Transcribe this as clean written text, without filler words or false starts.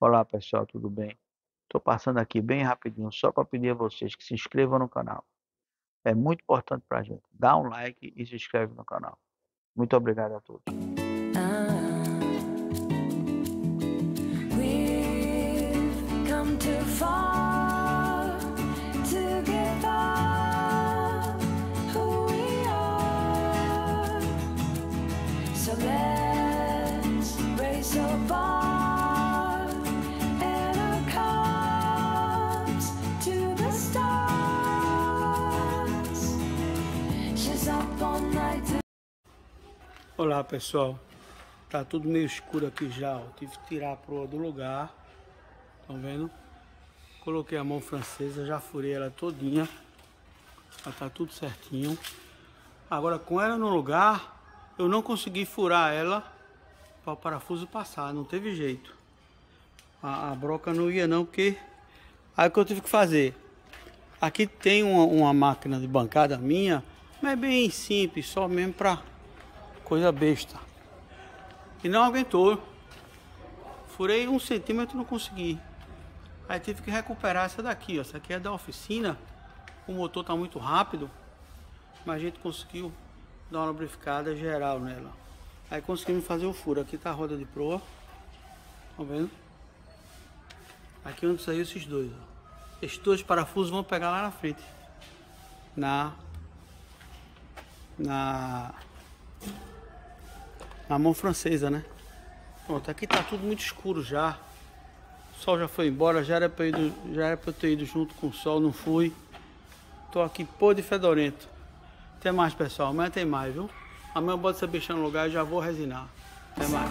Olá pessoal, tudo bem? Estou passando aqui bem rapidinho só para pedir a vocês que se inscrevam no canal. É muito importante para a gente. Dá um like e se inscreve no canal. Muito obrigado a todos. Olá pessoal, tá tudo meio escuro aqui já, ó. Tive que tirar a proa do lugar, estão vendo? Coloquei a mão francesa, já furei ela todinha, já tá tudo certinho. Agora com ela no lugar, eu não consegui furar ela para o parafuso passar, não teve jeito. A broca não ia não, porque... Aí o que eu tive que fazer? Aqui tem uma máquina de bancada minha, mas é bem simples, só mesmo para... coisa besta. E não aguentou. Furei 1 centímetro, não consegui. Aí tive que recuperar essa daqui, ó. Essa aqui é da oficina. O motor tá muito rápido, mas a gente conseguiu dar uma lubrificada geral nela. Aí conseguimos fazer o furo. Aqui tá a roda de proa. Tá vendo? Aqui onde saiu esses dois, ó. Esses dois parafusos vão pegar lá na frente. Na mão francesa, né? Pronto, aqui tá tudo muito escuro já. O sol já foi embora, já era pra eu ter ido junto com o sol, não fui. Tô aqui podre e fedorento. Até mais, pessoal. Amanhã tem mais, viu? Amanhã eu boto essa bicha no lugar e já vou resinar. Até mais.